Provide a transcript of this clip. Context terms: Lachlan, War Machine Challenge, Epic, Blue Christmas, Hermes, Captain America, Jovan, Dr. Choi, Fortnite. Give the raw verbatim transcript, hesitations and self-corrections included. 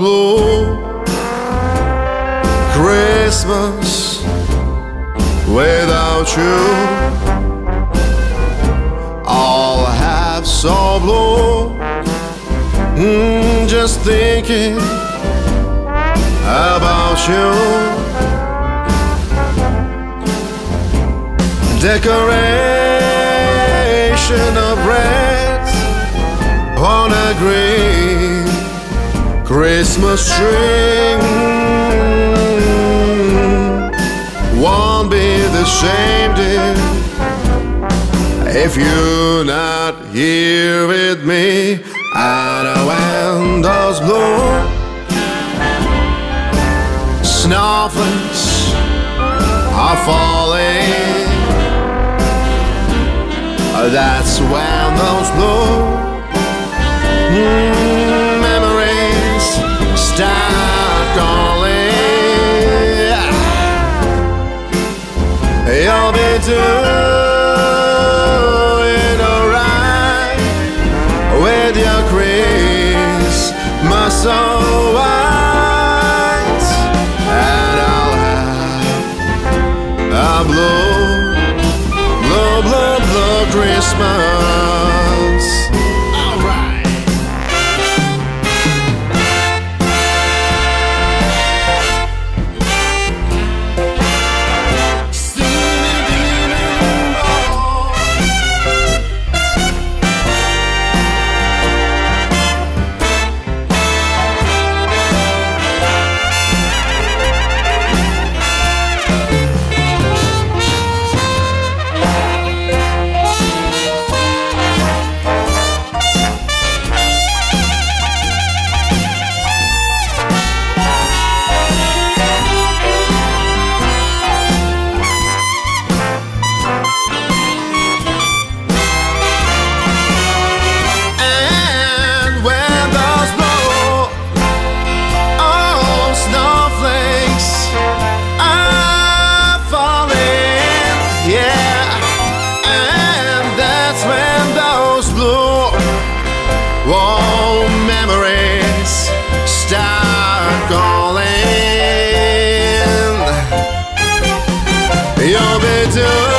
blue Christmas without you. All I have so blue, mm, just thinking about you. Decoration of red on a green Christmas tree won't be the same, dear, if you're not here with me. And when those blue snowflakes are falling, that's when those blue memories start calling. You'll be doing alright with your Christmas so white, and I'll have a blue, blue, blue, blue Christmas. You'll be doing